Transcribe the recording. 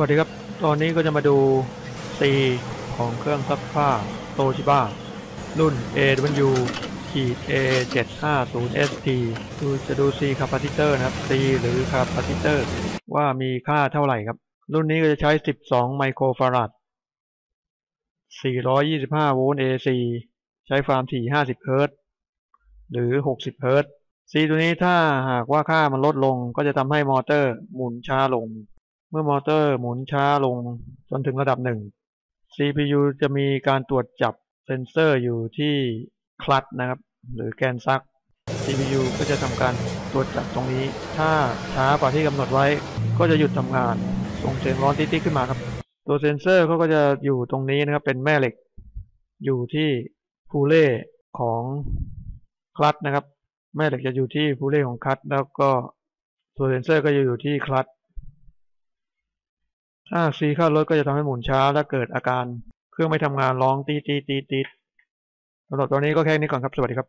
สวัสดีครับตอนนี้ก็จะมาดูสีของเครื่องซักผ้าโตชิบะรุ่น AWU-A750ST จะดูสีคาปาซิเตอร์นะครับสีหรือคาปาซิเตอร์ว่ามีค่าเท่าไหร่ครับรุ่นนี้ก็จะใช้12ไมโครฟาราด425โวลต์ AC ใช้ความถี่50เฮิรตซ์หรือ60เฮิรตซ์สีตัวนี้ถ้าหากว่าค่ามันลดลงก็จะทำให้มอเตอร์หมุนช้าลงเมื่อมอเตอร์หมุนช้าลงจนถึงระดับ 1 CPU จะมีการตรวจจับเซนเซอร์อยู่ที่คลัตช์นะครับหรือแกนซัก CPU ก็จะทำการตรวจจับตรงนี้ถ้าช้ากว่าที่กำหนดไว้ก็จะหยุดทำงานส่งเสียงร้อนติ๊กๆขึ้นมาครับตัวเซนเซอร์เขาก็จะอยู่ตรงนี้นะครับเป็นแม่เหล็กอยู่ที่พูเล่ของคลัตช์นะครับแม่เหล็กจะอยู่ที่พูเล่ของคลัตช์แล้วก็ตัวเซนเซอร์ก็จะอยู่ที่คลัตช์ถ้าซีเข้ารถก็จะทำให้หมุนช้าและเกิดอาการเครื่องไม่ทำงานร้องตีดสำหรับตอนนี้ก็แค่นี้ก่อนครับสวัสดีครับ